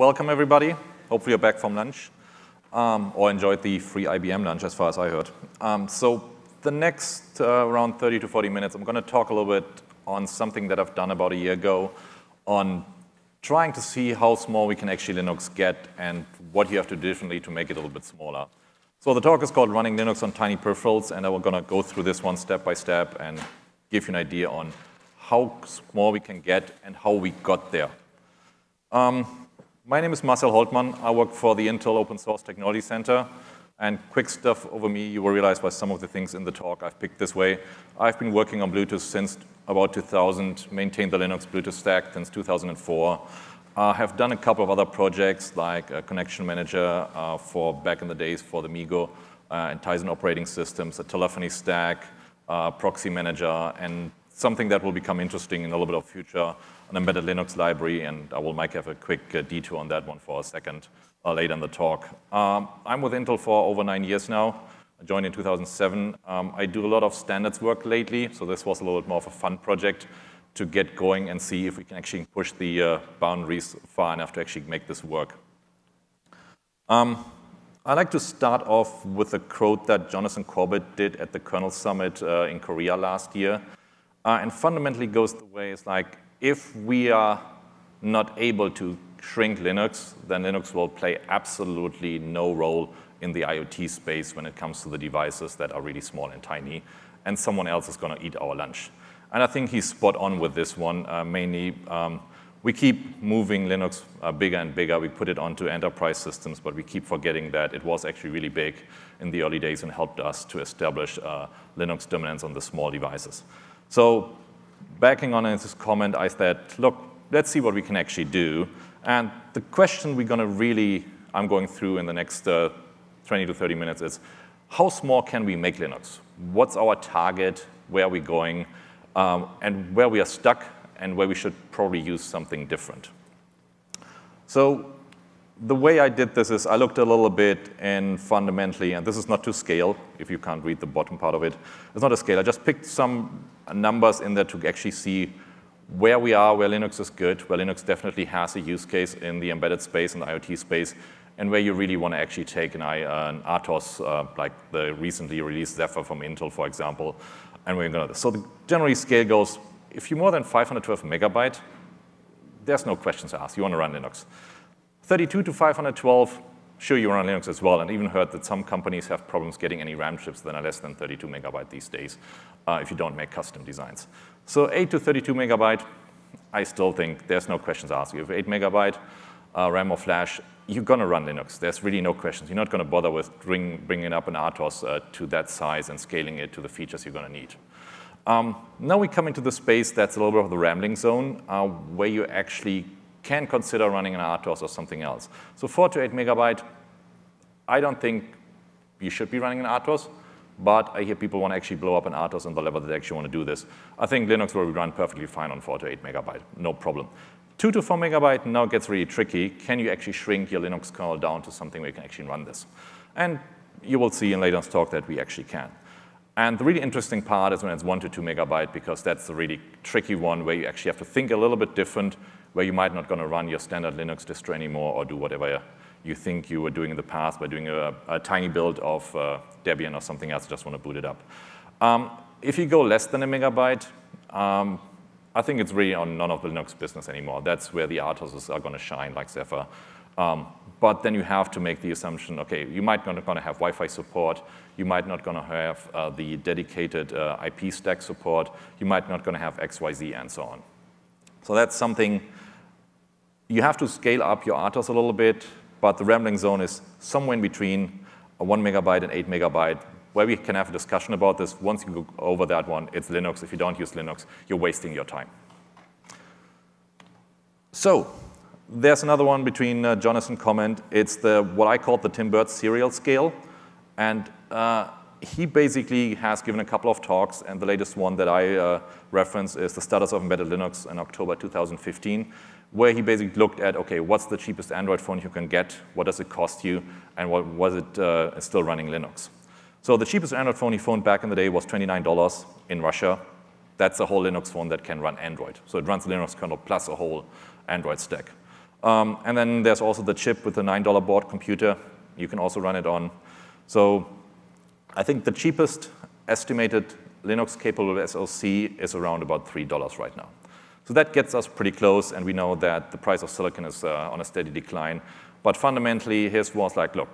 Welcome, everybody. Hopefully you're back from lunch or enjoyed the free IBM lunch, as far as I heard. So the next around 30 to 40 minutes, I'm going to talk a little bit on something that I've done about a year ago on trying to see how small we can actually Linux get and what you have to do differently to make it a little bit smaller. So the talk is called Running Linux on Tiny Peripherals, and I'm going to go through this one step by step and give you an idea on how small we can get and how we got there. My name is Marcel Holtmann. I work for the Intel Open Source Technology Center. And quick stuff over me, you will realize by some of the things in the talk I've picked this way. I've been working on Bluetooth since about 2000, maintained the Linux Bluetooth stack since 2004. I have done a couple of other projects, like a connection manager for back in the days for the MeeGo and Tizen operating systems, a telephony stack, proxy manager, and something that will become interesting in a little bit of future, an embedded Linux library, and I will might have a quick detour on that one for a second later in the talk. I'm with Intel for over 9 years now. I joined in 2007. I do a lot of standards work lately, so this was a little bit more of a fun project to get going and see if we can actually push the boundaries far enough to actually make this work. I like to start off with a quote that Jonathan Corbett did at the Kernel Summit in Korea last year, and fundamentally goes the way is like, if we are not able to shrink Linux, then Linux will play absolutely no role in the IoT space when it comes to the devices that are really small and tiny, and someone else is going to eat our lunch. And I think he's spot on with this one, mainly. We keep moving Linux bigger and bigger. We put it onto enterprise systems, but we keep forgetting that it was actually really big in the early days and helped us to establish Linux dominance on the small devices. So backing on his comment, I said, look, let's see what we can actually do. And the question we're going to really, I'm going through in the next 20 to 30 minutes is, how small can we make Linux? What's our target? Where are we going? And where we are stuck and where we should probably use something different. So the way I did this is I looked a little bit and fundamentally, and this is not to scale, if you can't read the bottom part of it. It's not a scale. I just picked some numbers in there to actually see where we are, where Linux is good, where Linux definitely has a use case in the embedded space and the IoT space, and where you really want to actually take an RTOS, like the recently released Zephyr from Intel, for example. And we're going to. So the generally scale goes, if you're more than 512 megabyte, there's no questions to ask. You want to run Linux. 32 to 512, sure, you run Linux as well. And even heard that some companies have problems getting any RAM chips that are less than 32 megabyte these days if you don't make custom designs. So 8 to 32 megabyte, I still think there's no questions asked. You have 8 megabyte RAM or flash, you're going to run Linux. There's really no questions. You're not going to bother with bringing up an RTOS to that size and scaling it to the features you're going to need. Now we come into the space that's a little bit of the rambling zone, where you actually can consider running an RTOS or something else. So 4 to 8 megabyte, I don't think you should be running an RTOS, but I hear people want to actually blow up an RTOS on the level that they actually want to do this. I think Linux will run perfectly fine on 4 to 8 megabyte, no problem. 2 to 4 megabyte now gets really tricky. Can you actually shrink your Linux kernel down to something where you can actually run this? And you will see in later's talk that we actually can. And the really interesting part is when it's 1 to 2 megabyte, because that's the really tricky one where you actually have to think a little bit different, where you might not going to run your standard Linux distro anymore or do whatever you think you were doing in the past by doing a tiny build of Debian or something else, just want to boot it up. If you go less than a megabyte, I think it's really on none of the Linux business anymore. That's where the RTOSs are going to shine, like Zephyr. But then you have to make the assumption, OK, you might not going to have Wi-Fi support. You might not going to have the dedicated IP stack support. You might not going to have XYZ and so on. So that's something you have to scale up your RTOS a little bit. But the rambling zone is somewhere in between 1 megabyte and 8 megabyte. Where we can have a discussion about this. Once you go over that one, it's Linux. If you don't use Linux, you're wasting your time. So there's another one between Jonathan comment. It's the what I call the Tim Bird serial scale. And he basically has given a couple of talks. And the latest one that I reference is the status of embedded Linux in October 2015, where he basically looked at, OK, what's the cheapest Android phone you can get? What does it cost you? And what was it still running Linux? So the cheapest Android phone he phoned back in the day was $29 in Russia. That's a whole Linux phone that can run Android. So it runs Linux kernel plus a whole Android stack. And then there's also the chip with the $9 board computer. You can also run it on. So I think the cheapest estimated Linux-capable SoC is around about $3 right now. So that gets us pretty close, and we know that the price of silicon is on a steady decline. But fundamentally, his was like, look,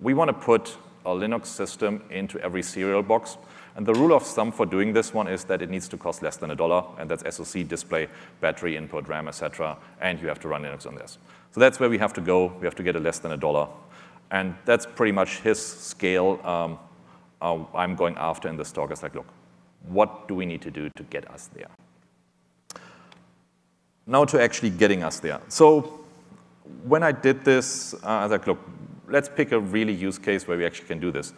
we want to put a Linux system into every serial box. And the rule of thumb for doing this one is that it needs to cost less than $1, and that's SoC, display, battery, input, RAM, etc. And you have to run Linux on this. So that's where we have to go. We have to get it less than $1. And that's pretty much his scale I'm going after in this talk. It's like, look, what do we need to do to get us there? Now to actually getting us there. So when I did this, I was like, look, let's pick a really use case where we actually can do this.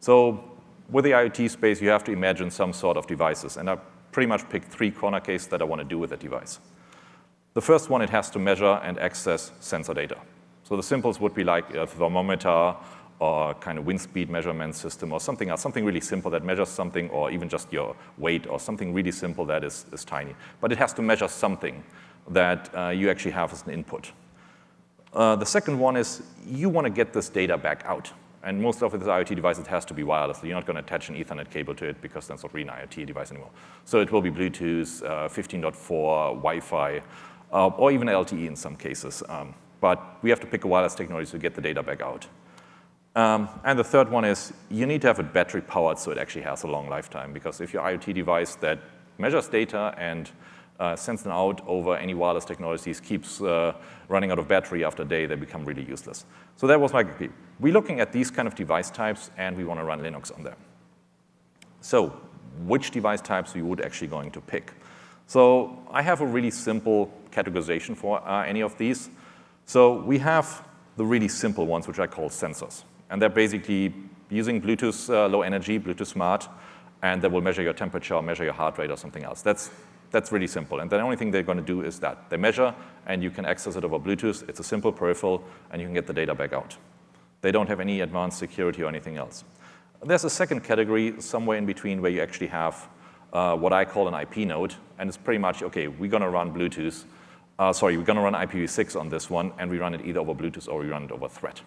So with the IoT space, you have to imagine some sort of devices. And I pretty much picked three corner cases that I want to do with a device. The first one, it has to measure and access sensor data. So the simples would be like a thermometer or kind of wind speed measurement system or something else, something really simple that measures something, or even just your weight or something really simple that is tiny. But it has to measure something that you actually have as an input. The second one is you want to get this data back out. And most of this IoT device, it has to be wireless. You're not going to attach an Ethernet cable to it because that's not really an IoT device anymore. So it will be Bluetooth, 15.4, Wi-Fi, or even LTE in some cases. But we have to pick a wireless technology to get the data back out. And the third one is you need to have it battery powered so it actually has a long lifetime. Because if your IoT device that measures data and sends them out over any wireless technologies keeps running out of battery after a day, they become really useless. So that was my key. We're looking at these kind of device types, and we want to run Linux on them. So which device types we would actually going to pick? So I have a really simple categorization for any of these. So we have the really simple ones, which I call sensors. And they're basically using Bluetooth low energy, Bluetooth smart, and they will measure your temperature, measure your heart rate, or something else. That's really simple. And the only thing they're going to do is that. They measure, and you can access it over Bluetooth. It's a simple peripheral, and you can get the data back out. They don't have any advanced security or anything else. There's a second category somewhere in between where you actually have what I call an IP node. And it's pretty much, OK, we're going to run Bluetooth. Sorry, we're going to run IPv6 on this one, and we run it either over Bluetooth or we run it over Thread.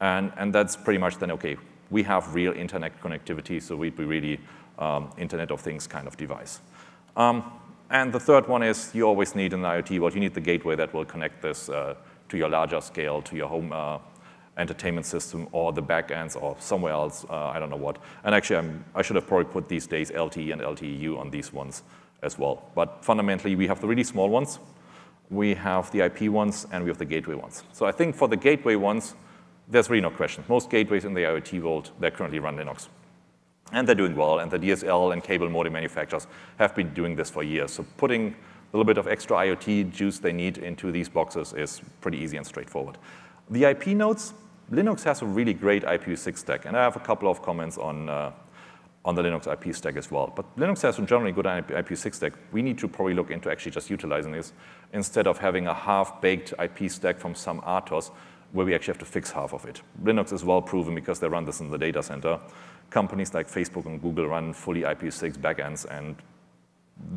And that's pretty much then, OK, we have real internet connectivity, so we'd be really Internet of Things kind of device. And the third one is you always need an IoT, but you need the gateway that will connect this to your larger scale, to your home entertainment system, or the backends, or somewhere else, I don't know what. And actually, I should have probably put these days LTE and LTEU on these ones as well. But fundamentally, we have the really small ones, we have the IP ones, and we have the gateway ones. So I think for the gateway ones, there's really no question. Most gateways in the IoT world, they currently run Linux. And they're doing well, and the DSL and cable modem manufacturers have been doing this for years. So putting a little bit of extra IoT juice they need into these boxes is pretty easy and straightforward. The IP nodes, Linux has a really great IPv6 stack, and I have a couple of comments on the Linux IP stack as well. But Linux has a generally good IPv6 stack. We need to probably look into actually just utilizing this instead of having a half-baked IP stack from some RTOS where we actually have to fix half of it. Linux is well proven because they run this in the data center. Companies like Facebook and Google run fully IPv6 backends, and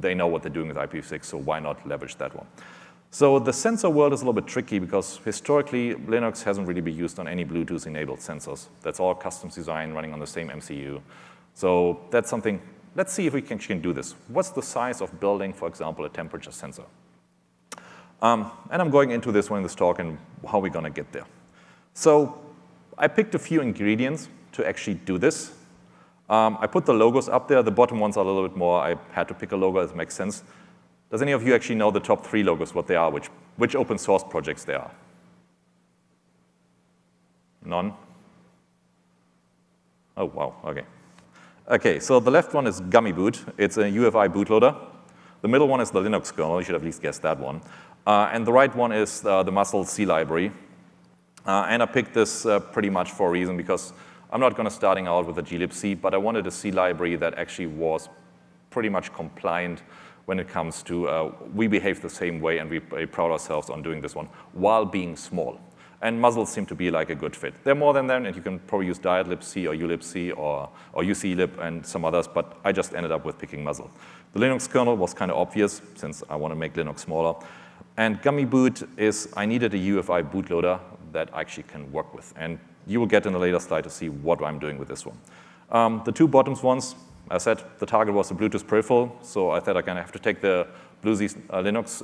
they know what they're doing with IPv6, so why not leverage that one? So the sensor world is a little bit tricky because historically, Linux hasn't really been used on any Bluetooth-enabled sensors. That's all custom design running on the same MCU. So that's something, let's see if we can do this. What's the size of building, for example, a temperature sensor? And I'm going into this one in this talk and how we're going to get there. So I picked a few ingredients to actually do this. I put the logos up there. The bottom ones are a little bit more. I had to pick a logo that makes sense. Does any of you actually know the top three logos, what they are, which open source projects they are? None? Oh, wow, OK. OK, so the left one is Gummy Boot. It's a UEFI bootloader. The middle one is the Linux kernel. You should at least guess that one. And the right one is the musl C library. And I picked this pretty much for a reason, because I'm not going to starting out with a glibc, but I wanted a C library that actually was pretty much compliant when it comes to we behave the same way, and we proud ourselves on doing this one while being small. And musl seem to be like a good fit. They're more than them, and you can probably use dietlibc or ulibc or uclib and some others, but I just ended up with picking musl. The Linux kernel was kind of obvious since I want to make Linux smaller. And Gummy Boot is, I needed a UEFI bootloader that I actually can work with. And you will get in a later slide to see what I'm doing with this one. The two bottoms ones, I said the target was a Bluetooth peripheral, so I thought I have to take the BlueZ Linux,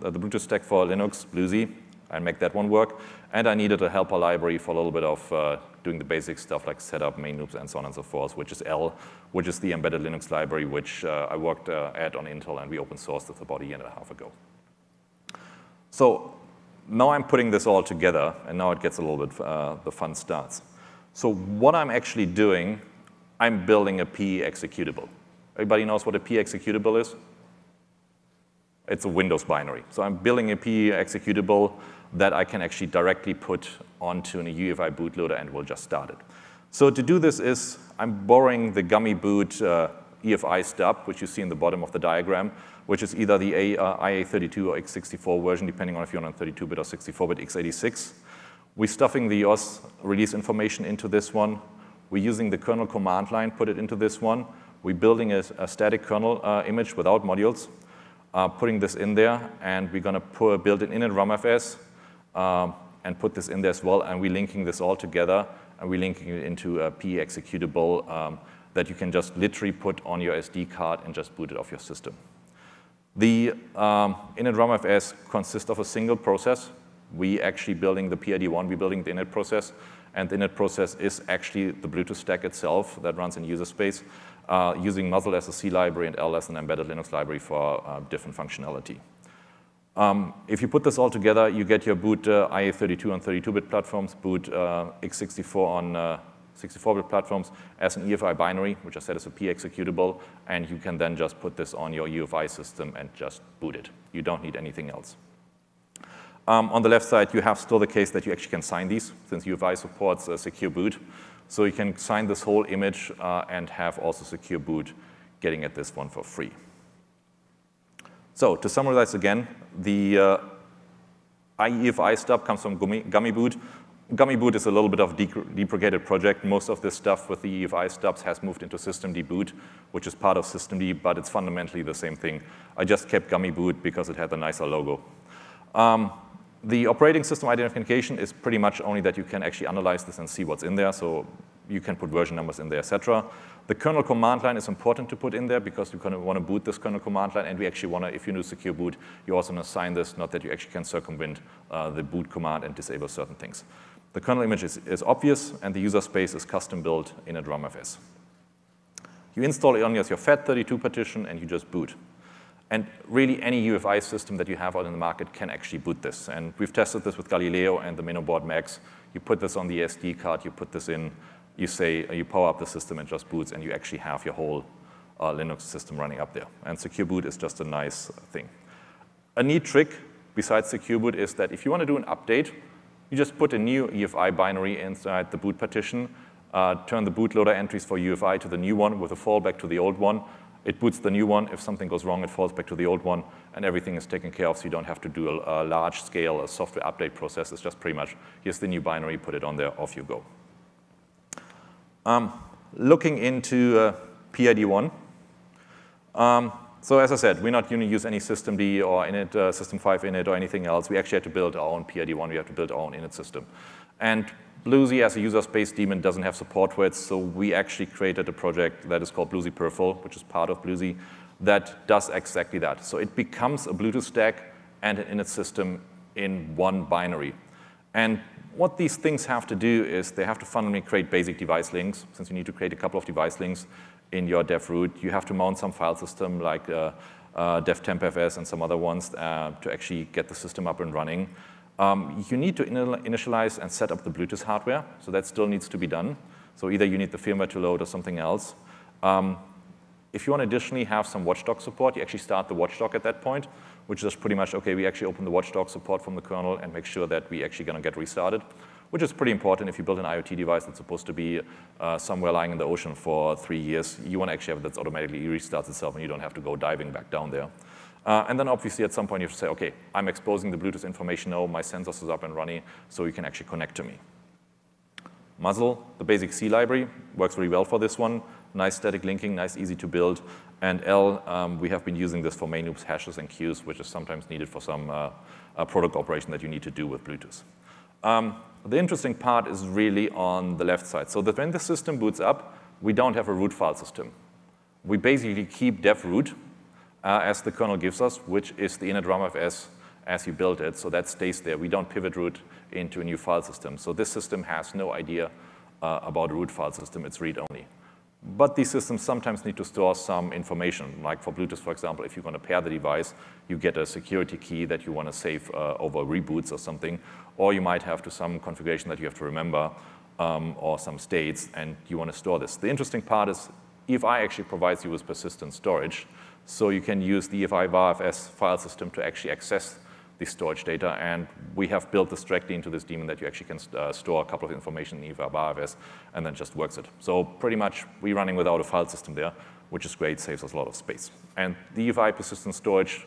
the Bluetooth stack for Linux, BlueZ, and make that one work. And I needed a helper library for a little bit of doing the basic stuff like setup, main loops, and so on and so forth, which is L, which is the embedded Linux library, which I worked at on Intel, and we open sourced it about 1.5 years ago. So now I'm putting this all together, and now it gets a little bit, the fun starts. So what I'm actually doing, I'm building a PE executable. Everybody knows what a PE executable is? It's a Windows binary. So I'm building a PE executable that I can actually directly put onto a UEFI bootloader and we'll just start it. So to do this is I'm borrowing the Gummy Boot EFI stub, which you see in the bottom of the diagram, which is either the IA32 or x64 version, depending on if you're on 32-bit or 64-bit x86. We're stuffing the OS release information into this one. We're using the kernel command line, put it into this one. We're building a static kernel image without modules, putting this in there, and we're going to build an init ROMFS and put this in there as well, and we're linking this all together, and we're linking it into a PE executable that you can just literally put on your SD card and just boot it off your system. The init ROMFS consists of a single process. We actually building the PID1, we're building the init process, and the init process is actually the Bluetooth stack itself that runs in user space, using musl as a C library and L as an embedded Linux library for different functionality. If you put this all together, you get your boot IA32 on 32-bit platforms, boot x64 on 64-bit platforms as an EFI binary, which I said is a PE executable, and you can then just put this on your UEFI system and just boot it. You don't need anything else. On the left side, you have still the case that you actually can sign these, since UEFI supports secure boot. So you can sign this whole image and have also secure boot getting at this one for free. So to summarize again, the IEFI stub comes from Gummy Boot. Gummy Boot is a little bit of deprecated project. Most of this stuff with the EFI stubs has moved into systemd boot, which is part of systemd, but it's fundamentally the same thing. I just kept Gummy Boot because it had a nicer logo. The operating system identification is pretty much only that you can actually analyze this and see what's in there, so you can put version numbers in there, etc. The kernel command line is important to put in there because you kind of want to boot this kernel command line, and we actually want to, if you do secure boot, you also want to sign this, not that you actually can circumvent the boot command and disable certain things. The kernel image is obvious, and the user space is custom built in a ROMFS. You install it on your FAT32 partition, and you just boot. And really, any UEFI system that you have out in the market can actually boot this. And we've tested this with Galileo and the MinnowBoard Max. You put this on the SD card, you put this in, you say, you power up the system, and just boots, and you actually have your whole Linux system running up there. And secure boot is just a nice thing. A neat trick besides secure boot is that if you want to do an update, you just put a new EFI binary inside the boot partition, turn the bootloader entries for UEFI to the new one with a fallback to the old one. It boots the new one. If something goes wrong, it falls back to the old one, and everything is taken care of, so you don't have to do a large-scale software update process. It's just pretty much, here's the new binary, put it on there, off you go. Looking into PID1. So as I said, we're not going to use any systemd or init, system5 init or anything else. We actually had to build our own PID1. We have to build our own init system. And BlueZ as a user space daemon doesn't have support for it, so we actually created a project that is called BlueZ Peripheral, which is part of BlueZ, that does exactly that. So it becomes a Bluetooth stack and an init system in one binary. And what these things have to do is they have to fundamentally create basic device links, since you need to create a couple of device links in your dev root. You have to mount some file system like dev tempfs and some other ones to actually get the system up and running. You need to initialize and set up the Bluetooth hardware, so that still needs to be done. So either you need the firmware to load or something else. If you want to additionally have some watchdog support, you actually start the watchdog at that point, which is pretty much, okay, we actually open the watchdog support from the kernel and make sure that we actually going to get restarted, which is pretty important. If you build an IoT device that's supposed to be somewhere lying in the ocean for 3 years, you want to actually have that automatically restarts itself and you don't have to go diving back down there. And then obviously at some point you have to say, okay, I'm exposing the Bluetooth information now, my sensors is up and running, so you can actually connect to me. Musl, the basic C library, works really well for this one. Nice static linking, nice easy to build, And L, we have been using this for main loops, hashes, and queues, which is sometimes needed for some protocol operation that you need to do with Bluetooth. The interesting part is really on the left side. So that when the system boots up, we don't have a root file system. We basically keep dev root as the kernel gives us, which is the init ROMFS as you build it, so that stays there. We don't pivot root into a new file system. So this system has no idea about a root file system. It's read-only. But these systems sometimes need to store some information. Like for Bluetooth, for example, if you're going to pair the device, you get a security key that you want to save over reboots or something. Or you might have to some configuration that you have to remember or some states, and you want to store this. The interesting part is EFI actually provides you with persistent storage. So you can use the EFI VARFS file system to actually access the storage data, and we have built this directly into this daemon that you actually can store a couple of information in EFI and then just works it. So pretty much we're running without a file system there, which is great, saves us a lot of space. And the EFI persistent storage,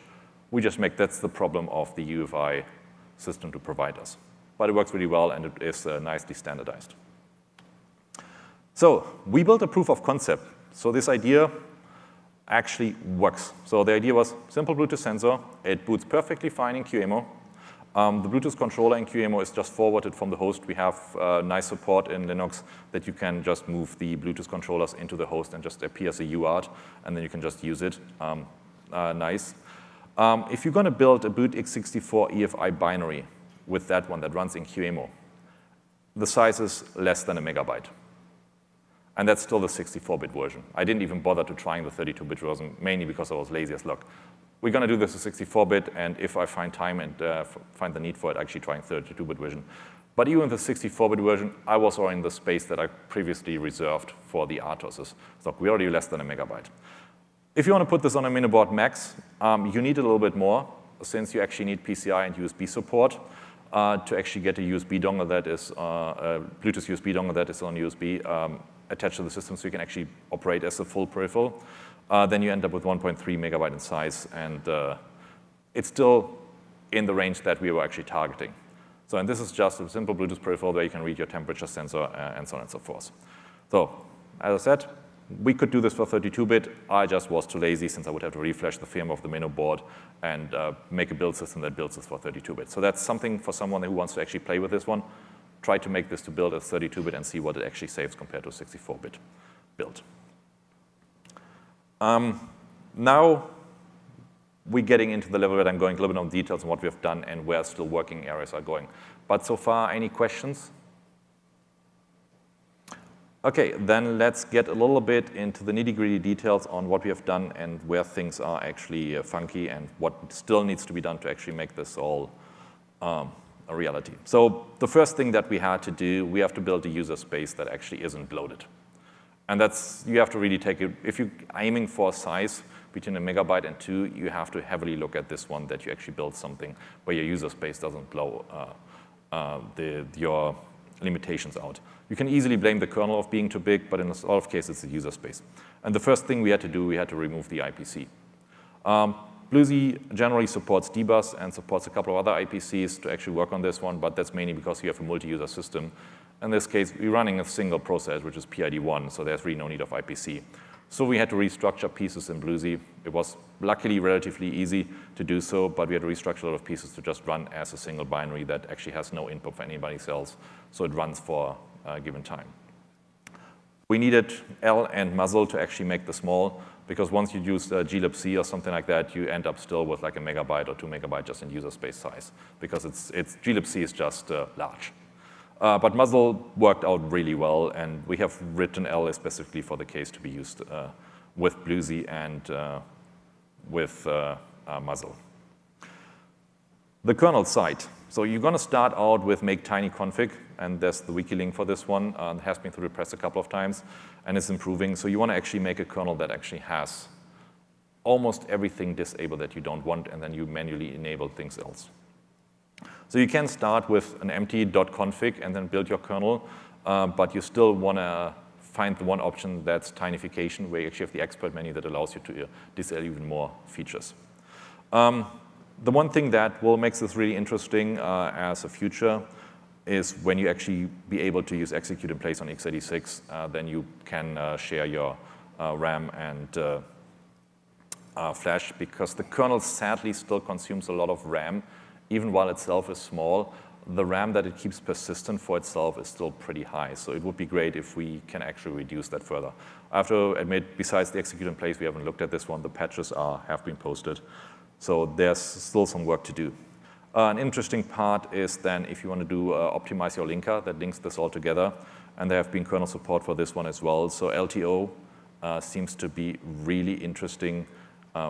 we just make that's the problem of the UEFI system to provide us. But it works really well, and it is nicely standardized. So we built a proof of concept. So this idea actually works. So the idea was simple Bluetooth sensor. It boots perfectly fine in QEMU. The Bluetooth controller in QEMU is just forwarded from the host. We have nice support in Linux that you can just move the Bluetooth controllers into the host and just appear as a UART, and then you can just use it. Nice. If you're going to build a bootx64 EFI binary with that one that runs in QEMU, the size is less than a megabyte. And that's still the 64-bit version. I didn't even bother to trying the 32-bit version, mainly because I was lazy as luck. We're going to do this with 64-bit, and if I find time and find the need for it, actually trying 32-bit version. But even the 64-bit version, I was already in the space that I previously reserved for the RTOSs. So we're already less than a megabyte. If you want to put this on a MinnowBoard Max, you need a little bit more, since you actually need PCI and USB support. To actually get a USB dongle that is a Bluetooth USB dongle that is on USB attached to the system, so you can actually operate as a full peripheral. Then you end up with 1.3 megabyte in size, and it's still in the range that we were actually targeting. So, and this is just a simple Bluetooth peripheral where you can read your temperature sensor and so on and so forth. So, as I said, we could do this for 32-bit. I just was too lazy, since I would have to refresh the firmware of the MinnowBoard and make a build system that builds this for 32-bit. So that's something for someone who wants to actually play with this one. Try to make this to build a 32-bit and see what it actually saves compared to a 64-bit build. Now we're getting into the level that I'm going a little bit on details on what we've done and where still working areas are going. But so far, any questions? Okay, then let's get a little bit into the nitty-gritty details on what we have done and where things are actually funky and what still needs to be done to actually make this all a reality. So the first thing that we had to do, we have to build a user space that actually isn't bloated. And that's, you have to really take it, if you're aiming for a size between a megabyte and two, you have to heavily look at this one that you actually build something where your user space doesn't blow your limitations out. You can easily blame the kernel of being too big, but in a lot of cases, it's the user space. And the first thing we had to do, we had to remove the IPC. BlueZ generally supports dbus and supports a couple of other IPCs to actually work on this one, but that's mainly because you have a multi-user system. In this case, we're running a single process, which is PID1, so there's really no need of IPC. So we had to restructure pieces in BlueZ. It was luckily relatively easy to do so, but we had to restructure a lot of pieces to just run as a single binary that actually has no input for anybody's else, so it runs for a given time. We needed L and musl to actually make this small, because once you use glibc or something like that, you end up still with like a megabyte or 2 megabytes just in user space size, because it's glibc is just large. But musl worked out really well, and we have written L specifically for the case to be used with BlueZ and with musl. The kernel side. So you're going to start out with make tiny config, and there's the wiki link for this one. It has been through the press a couple of times, and it's improving. So you want to actually make a kernel that actually has almost everything disabled that you don't want, and then you manually enable things else. So you can start with an empty.config and then build your kernel, but you still want to find the one option that's tinification, where you actually have the expert menu that allows you to disable even more features. The one thing that will make this really interesting as a future is when you actually be able to use execute in place on x86, then you can share your RAM and flash because the kernel sadly still consumes a lot of RAM, even while itself is small. The RAM that it keeps persistent for itself is still pretty high, so it would be great if we can actually reduce that further. I have to admit, besides the execute in place, we haven't looked at this one. The patches have been posted, so there's still some work to do. An interesting part is then if you want to do optimize your linker that links this all together, and there have been kernel support for this one as well. So LTO seems to be really interesting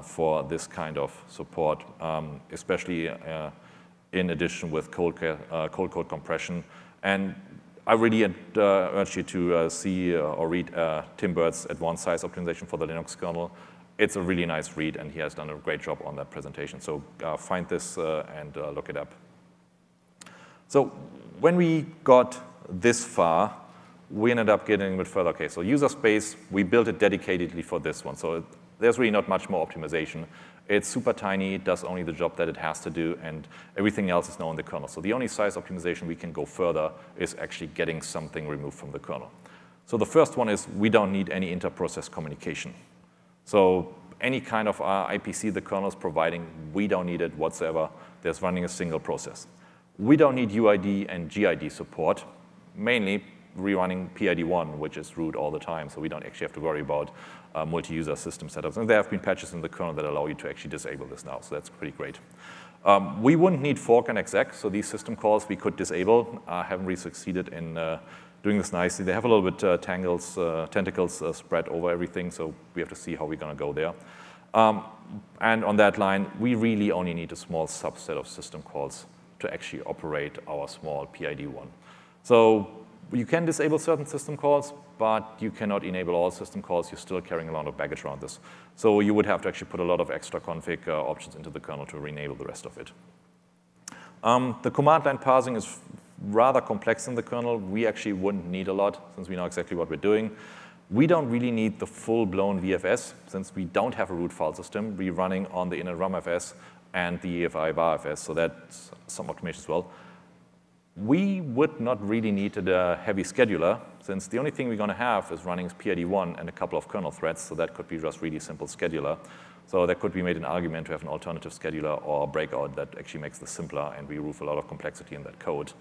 for this kind of support, especially in addition with cold code compression. And I really urge you to see or read Tim Bird's Advanced Size Optimization for the Linux Kernel. It's a really nice read, and he has done a great job on that presentation. So find this and look it up. So when we got this far, we ended up getting a bit further. Okay, so user space, we built it dedicatedly for this one. So there's really not much more optimization. It's super tiny, does only the job that it has to do, and everything else is now in the kernel. So the only size optimization we can go further is actually getting something removed from the kernel. So the first one is we don't need any inter-process communication. So any kind of IPC the kernel is providing, we don't need it whatsoever. There's running a single process. We don't need UID and GID support, mainly rerunning PID1, which is root all the time, so we don't actually have to worry about multi-user system setups. And there have been patches in the kernel that allow you to actually disable this now, so that's pretty great. We wouldn't need fork and exec, so these system calls we could disable. I haven't really succeeded in doing this nicely. They have a little bit tentacles spread over everything, so we have to see how we're going to go there. And on that line, we really only need a small subset of system calls to actually operate our small PID1. So you can disable certain system calls, but you cannot enable all system calls. You're still carrying a lot of baggage around this. So you would have to actually put a lot of extra config options into the kernel to enable the rest of it. The command line parsing is rather complex in the kernel. We actually wouldn't need a lot since we know exactly what we're doing. We don't really need the full-blown VFS since we don't have a root file system. We're running on the inner ROMFS and the EFI barfs, so that's some automation as well. We would not really need a heavy scheduler, since the only thing we're going to have is running PID1 and a couple of kernel threads, so that could be just really simple scheduler. So that could be made an argument to have an alternative scheduler or breakout that actually makes this simpler, and we remove a lot of complexity in that code.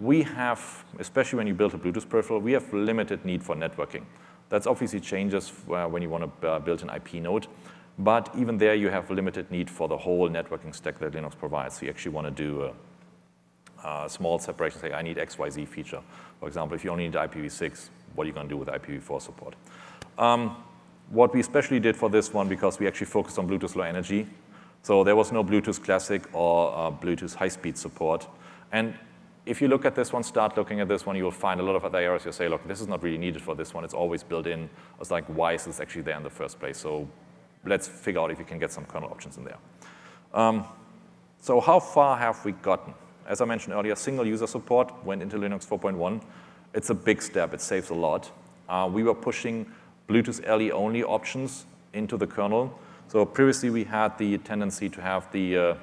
We have, especially when you build a Bluetooth peripheral, we have limited need for networking. That's obviously changes when you want to build an IP node. But even there, you have limited need for the whole networking stack that Linux provides. So you actually want to do a small separation, say, I need XYZ feature. For example, if you only need IPv6, what are you going to do with IPv4 support? What we especially did for this one, because we actually focused on Bluetooth Low Energy, so there was no Bluetooth Classic or Bluetooth High-Speed support. And if you look at this one, start looking at this one, you will find a lot of other areas you say, look, this is not really needed for this one. It's always built in. It's like, why is this actually there in the first place? So let's figure out if you can get some kernel options in there. So how far have we gotten? As I mentioned earlier, single user support went into Linux 4.1. It's a big step. It saves a lot. We were pushing Bluetooth LE only options into the kernel. So previously, we had the tendency to have the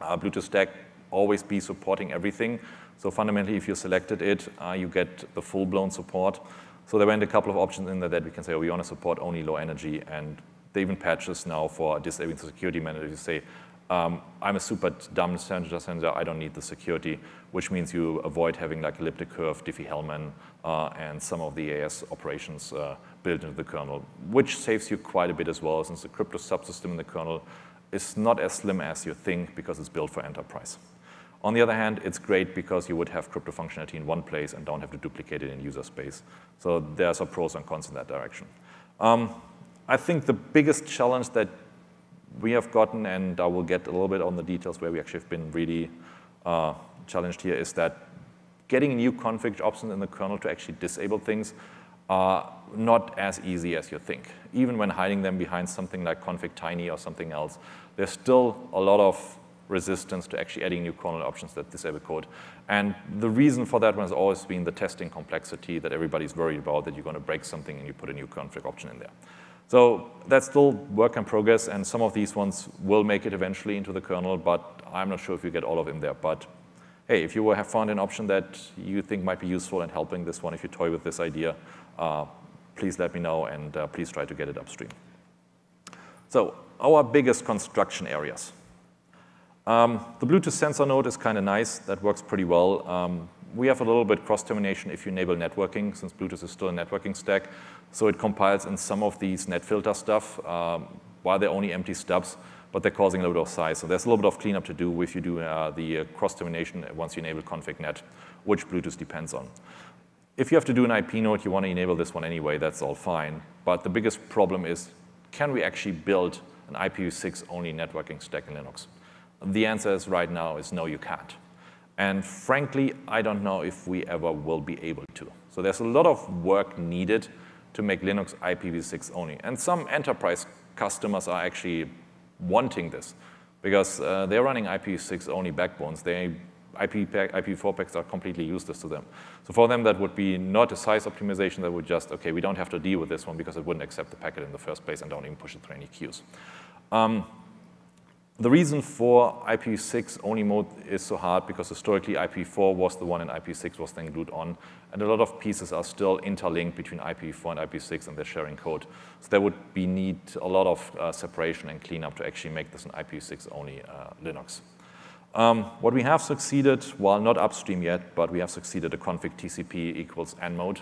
Bluetooth stack always be supporting everything. So fundamentally, if you selected it, you get the full-blown support. So there went a couple of options in there that we can say, oh, we want to support only low energy, and they even patches now for disabling the security manager. You say, I'm a super dumb sensor, I don't need the security, which means you avoid having like elliptic curve, Diffie-Hellman, and some of the AS operations built into the kernel, which saves you quite a bit as well, since the crypto subsystem in the kernel is not as slim as you think because it's built for enterprise. On the other hand, it's great because you would have crypto functionality in one place and don't have to duplicate it in user space. So there's a pros and cons in that direction. I think the biggest challenge that we have gotten, and I will get a little bit on the details where we actually have been really challenged here, is that getting new config options in the kernel to actually disable things are not as easy as you think. Even when hiding them behind something like config tiny or something else, there's still a lot of resistance to actually adding new kernel options that disable code. And the reason for that one has always been the testing complexity that everybody's worried about, that you're going to break something and you put a new config option in there. So that's still work in progress, and some of these ones will make it eventually into the kernel, but I'm not sure if you get all of them there. But hey, if you have found an option that you think might be useful in helping this one, if you toy with this idea, please let me know, and please try to get it upstream. So our biggest construction areas. The Bluetooth sensor node is kind of nice. That works pretty well. We have a little bit cross-termination if you enable networking, since Bluetooth is still a networking stack. So it compiles in some of these netfilter stuff while they're only empty stubs, but they're causing a little bit of size. So there's a little bit of cleanup to do if you do the cross-termination once you enable config.net, which Bluetooth depends on. If you have to do an IP node, you want to enable this one anyway. That's all fine. But the biggest problem is, can we actually build an IPv6-only networking stack in Linux? The answer is right now is no, you can't. And frankly, I don't know if we ever will be able to. So there's a lot of work needed to make Linux IPv6 only. And some enterprise customers are actually wanting this because they're running IPv6 only backbones. Their IPv4 packs are completely useless to them. So for them, that would be not a size optimization. That would just, okay, we don't have to deal with this one because it wouldn't accept the packet in the first place and don't even push it through any queues. The reason for IPv6 only mode is so hard because historically IPv4 was the one and IPv6 was then glued on. And a lot of pieces are still interlinked between IPv4 and IPv6 and they're sharing code. So there would be need a lot of separation and cleanup to actually make this an IPv6 only Linux. What we have succeeded, well, not upstream yet, but we have succeeded a config TCP equals N mode.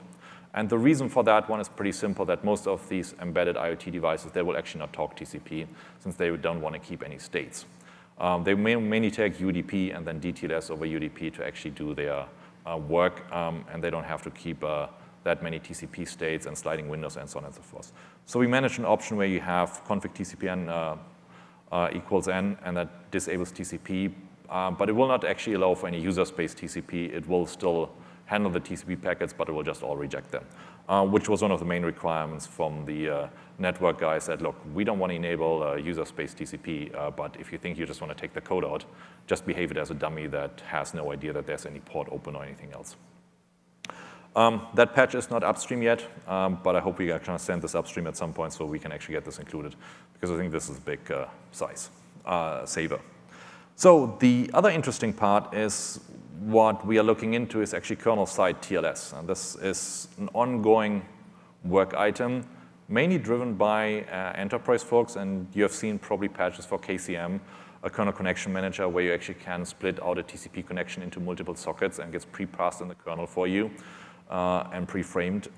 And the reason for that one is pretty simple, that most of these embedded IoT devices, they will actually not talk TCP since they don't want to keep any states. They mainly take UDP and then DTLS over UDP to actually do their work, and they don't have to keep that many TCP states and sliding windows and so on and so forth. So we managed an option where you have config TCPN equals N, and that disables TCP, but it will not actually allow for any user space TCP. It will still handle the TCP packets, but it will just all reject them, which was one of the main requirements from the network guys that, look, we don't want to enable user space TCP, but if you think you just want to take the code out, just behave it as a dummy that has no idea that there's any port open or anything else. That patch is not upstream yet, but I hope we are going to send this upstream at some point so we can actually get this included, because I think this is a big size saver. So the other interesting part is what we are looking into is actually kernel-side TLS. And this is an ongoing work item, mainly driven by enterprise folks. And you have seen probably patches for KCM, a kernel connection manager, where you actually can split out a TCP connection into multiple sockets and gets pre-parsed in the kernel for you and pre-framed.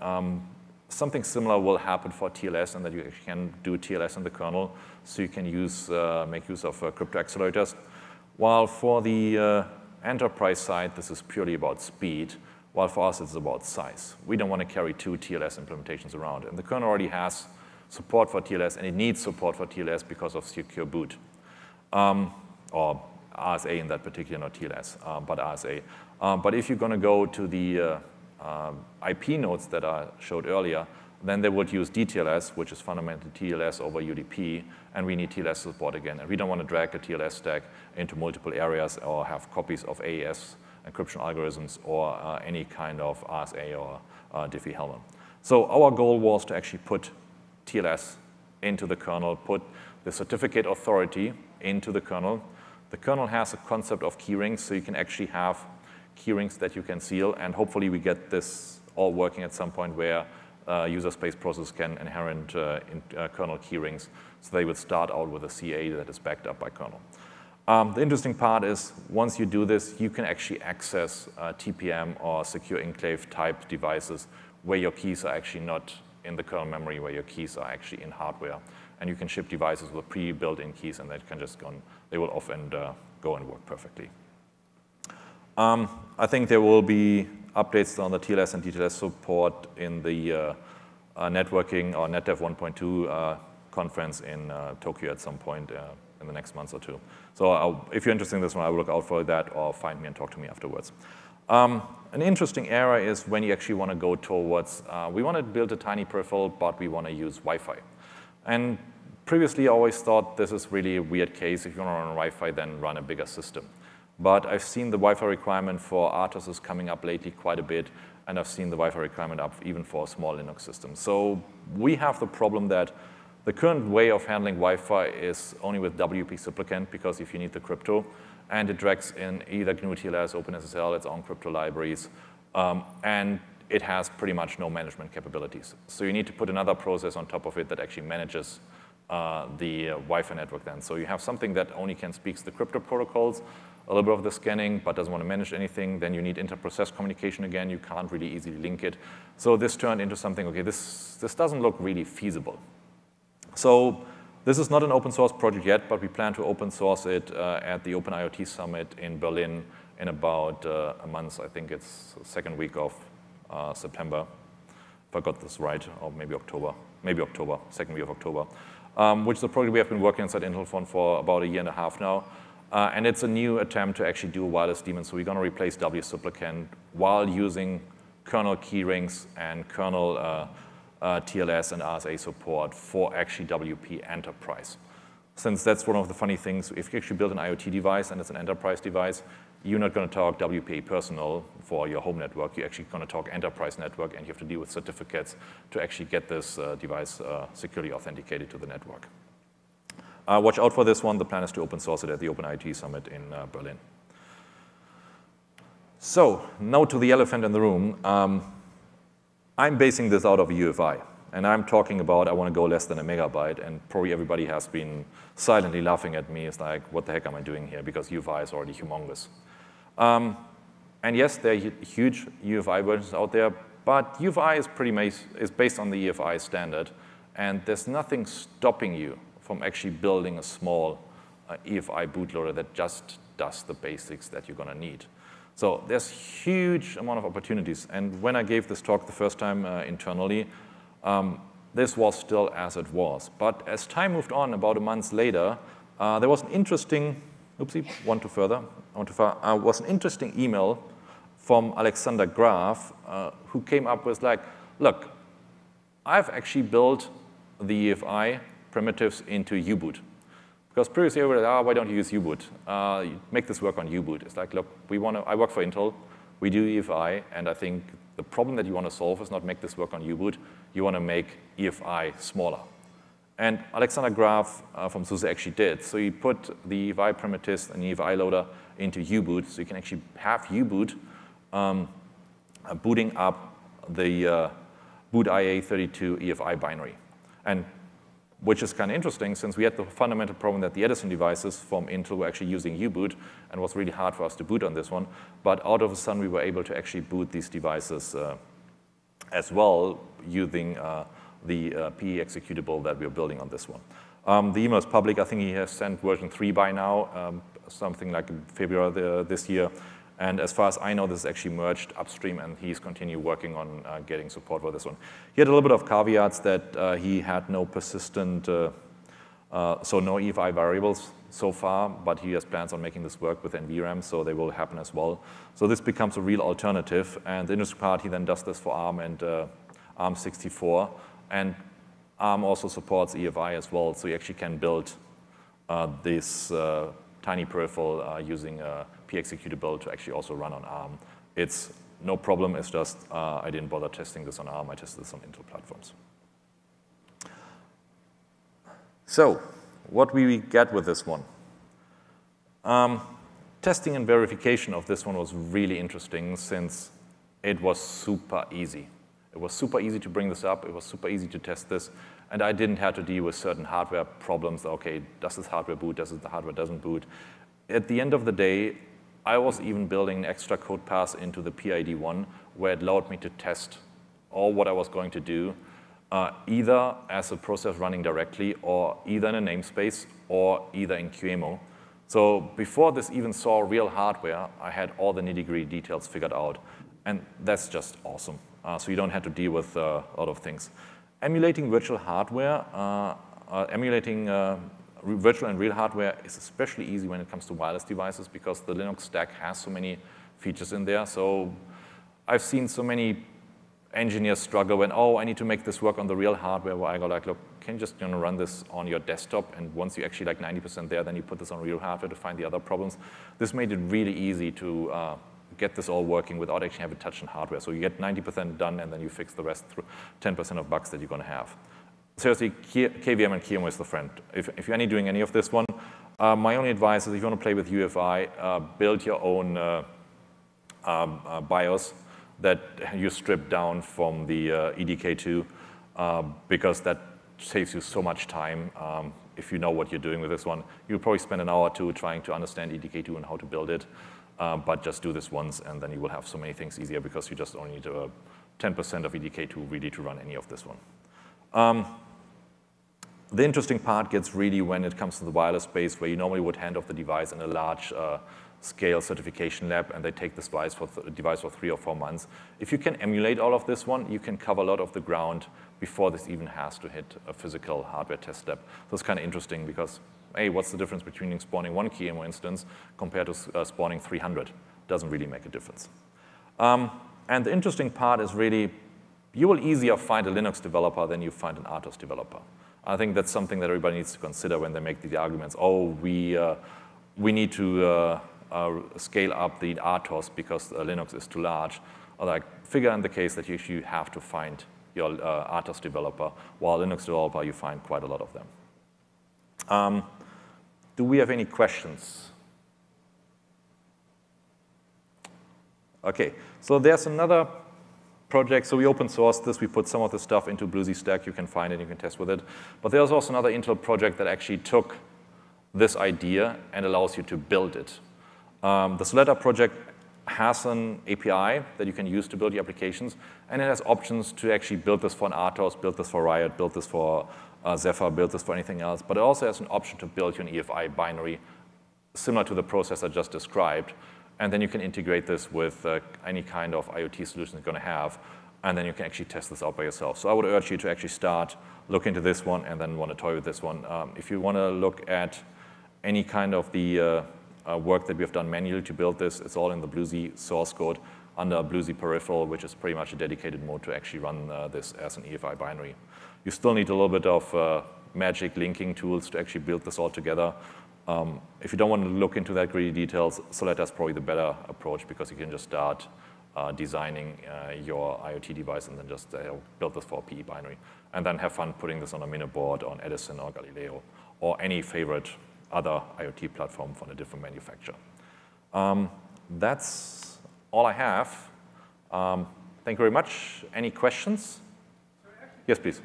Something similar will happen for TLS, and that you can do TLS in the kernel. So you can use, make use of crypto accelerators. While for the enterprise side, this is purely about speed, while for us it's about size. We don't want to carry two TLS implementations around. And the kernel already has support for TLS, and it needs support for TLS because of secure boot, or RSA in that particular, not TLS, but RSA. But if you're going to go to the IP nodes that I showed earlier, then they would use DTLS, which is fundamentally TLS over UDP, and we need TLS support again. And we don't want to drag a TLS stack into multiple areas or have copies of AES encryption algorithms or any kind of RSA or Diffie-Hellman. So our goal was to actually put TLS into the kernel, put the certificate authority into the kernel. The kernel has a concept of key rings, so you can actually have key rings that you can seal, and hopefully we get this all working at some point where user space process can inherit kernel key rings, so they would start out with a CA that is backed up by kernel. The interesting part is once you do this, you can actually access TPM or secure enclave type devices where your keys are actually not in the kernel memory, where your keys are actually in hardware. And you can ship devices with pre-built-in keys, and that can just go on, they will off and go and work perfectly. I think there will be updates on the TLS and DTLS support in the networking or NetDev 1.2 conference in Tokyo at some point in the next month or two. So if you're interested in this one, I will look out for that or find me and talk to me afterwards. An interesting area is when you actually want to go towards, we want to build a tiny peripheral, but we want to use Wi-Fi. And previously I always thought this is really a weird case. If you want to run Wi-Fi, then run a bigger system. But I've seen the Wi-Fi requirement for RTOS is coming up lately quite a bit, and I've seen the Wi-Fi requirement up even for a small Linux system. So we have the problem that the current way of handling Wi-Fi is only with WSupplicant, because if you need the crypto, and it drags in either GNU TLS, OpenSSL, its own crypto libraries, and it has pretty much no management capabilities. So you need to put another process on top of it that actually manages the Wi-Fi network then. So you have something that only can speaks the crypto protocols, a little bit of the scanning, but doesn't want to manage anything. Then you need inter-process communication again. You can't really easily link it. So this turned into something, okay, this doesn't look really feasible. So this is not an open source project yet, but we plan to open source it at the Open IoT Summit in Berlin in about a month. I think it's the second week of September, if I got this right, or maybe October, second week of October, which is a project we have been working inside Intel for about a year and a half now. And it's a new attempt to actually do a wireless daemon. So we're going to replace WSupplicant while using kernel key rings and kernel TLS and RSA support for actually WP Enterprise. Since that's one of the funny things, if you actually build an IoT device and it's an enterprise device, you're not going to talk WPA personal for your home network. You're actually going to talk enterprise network, and you have to deal with certificates to actually get this device securely authenticated to the network. Watch out for this one. The plan is to open source it at the Open IoT Summit in Berlin. So now to the elephant in the room. I'm basing this out of UEFI, and I'm talking about I want to go less than a megabyte, and probably everybody has been silently laughing at me. It's like, what the heck am I doing here? Because UEFI is already humongous. And yes, there are huge UEFI versions out there, but UEFI is based on the EFI standard, and there's nothing stopping you from actually building a small EFI bootloader that just does the basics that you're going to need. So there's huge amount of opportunities. And when I gave this talk the first time internally, this was still as it was. But as time moved on, about a month later, there was an interesting, oopsie, was an interesting email from Alexander Graf, who came up with like, look, I've actually built the EFI primitives into U-Boot. Because previously, we were like, oh, why don't you use U-Boot? Make this work on U-Boot. It's like, look, I work for Intel. We do EFI, and I think the problem that you want to solve is not make this work on U-Boot. You want to make EFI smaller. And Alexander Graf from SUSE actually did. So he put the EFI primitives and EFI loader into U-Boot, so you can actually have U-Boot booting up the boot IA32 EFI binary. And which is kind of interesting, since we had the fundamental problem that the Edison devices from Intel were actually using U-Boot, and it was really hard for us to boot on this one. But out of a sudden, we were able to actually boot these devices as well using the PE executable that we were building on this one. The email is public. I think he has sent version 3 by now, something like February this year. And as far as I know, this is actually merged upstream, and he's continued working on getting support for this one. He had a little bit of caveats that he had no persistent, so no EFI variables so far, but he has plans on making this work with NVRAM, so they will happen as well. So this becomes a real alternative, and the industry part, he then does this for ARM and ARM64, and ARM also supports EFI as well, so you actually can build this tiny peripheral using executable to actually also run on ARM. It's no problem, it's just I didn't bother testing this on ARM, I tested this on Intel platforms. So, what we get with this one? Testing and verification of this one was really interesting, since it was super easy. It was super easy to bring this up, it was super easy to test this, and I didn't have to deal with certain hardware problems. Okay, does this hardware boot, does the hardware doesn't boot? At the end of the day, I was even building an extra code pass into the PID1 where it allowed me to test all what I was going to do, either as a process running directly, or either in a namespace, or either in QEMU. So before this even saw real hardware, I had all the nitty-gritty details figured out, and that's just awesome. So you don't have to deal with a lot of things. Emulating virtual hardware, virtual and real hardware is especially easy when it comes to wireless devices, because the Linux stack has so many features in there. So I've seen so many engineers struggle when, oh, I need to make this work on the real hardware, where I go like, look, can you just run this on your desktop? And once you actually like 90% there, then you put this on real hardware to find the other problems. This made it really easy to get this all working without actually having to touch on hardware. So you get 90% done, and then you fix the rest through 10% of bugs that you're going to have. Seriously, KVM and QEMU is the friend. If you're doing any of this one, my only advice is if you want to play with UEFI, build your own BIOS that you strip down from the EDK2, because that saves you so much time if you know what you're doing with this one. You'll probably spend an hour or two trying to understand EDK2 and how to build it, but just do this once, and then you will have so many things easier because you just only need 10% of EDK2 really to run any of this one. The interesting part gets really when it comes to the wireless space, where you normally would hand off the device in a large scale certification lab, and they take this device for, 3 or 4 months. If you can emulate all of this one, you can cover a lot of the ground before this even has to hit a physical hardware test lab. So it's kind of interesting because, hey, what's the difference between spawning 1 QEMU instance compared to spawning 300? Doesn't really make a difference. And the interesting part is really, you will easier find a Linux developer than you find an RTOS developer. I think that's something that everybody needs to consider when they make the arguments, oh, we need to scale up the RTOS because Linux is too large. Or like, figure in the case that you actually have to find your RTOS developer, while Linux developer, you find quite a lot of them. Do we have any questions? Okay, so there's another project. So we open sourced this. We put some of the stuff into BlueZ stack. You can find it. You can test with it. But there's also another Intel project that actually took this idea and allows you to build it. The Soletta project has an API that you can use to build your applications, and it has options to actually build this for an RTOS, build this for Riot, build this for Zephyr, build this for anything else. But it also has an option to build you an EFI binary similar to the process I just described. And then you can integrate this with any kind of IoT solution you're going to have, and then you can actually test this out by yourself. So I would urge you to actually start, look into this one, and then want to toy with this one. If you want to look at any kind of the work that we have done manually to build this, it's all in the BlueZ source code under BlueZ peripheral, which is pretty much a dedicated mode to actually run this as an EFI binary. You still need a little bit of magic linking tools to actually build this all together. If you don't want to look into that greedy details, Soletta is probably the better approach because you can just start designing your IoT device and then just build this for a PE binary. And then have fun putting this on a MinnowBoard, on Edison, or Galileo, or any favorite other IoT platform from a different manufacturer. That's all I have. Thank you very much. Any questions? Yes, please.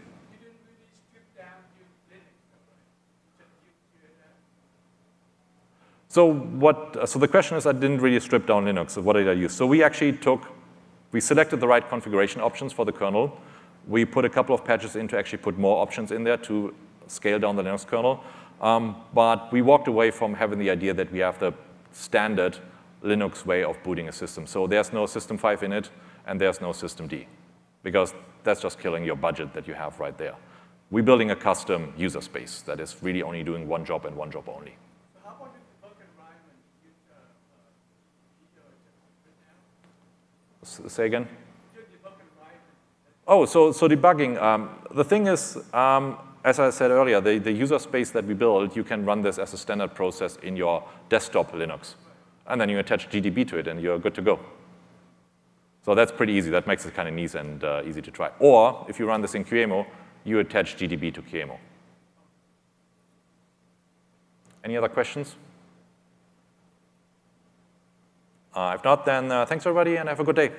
So so the question is, I didn't really strip down Linux, so what did I use? So we actually we selected the right configuration options for the kernel. We put a couple of patches in to actually put more options in there to scale down the Linux kernel. But we walked away from having the idea that we have the standard Linux way of booting a system. So there's no system 5 in it, and there's no system D, because that's just killing your budget that you have right there. We're building a custom user space that is really only doing one job and one job only. Say again? Oh, so debugging. The thing is, as I said earlier, the user space that we build, you can run this as a standard process in your desktop Linux. And then you attach GDB to it, and you're good to go. So that's pretty easy. That makes it kind of neat and easy to try. Or if you run this in QEMU, you attach GDB to QEMU. Any other questions? If not, then thanks, everybody, and have a good day.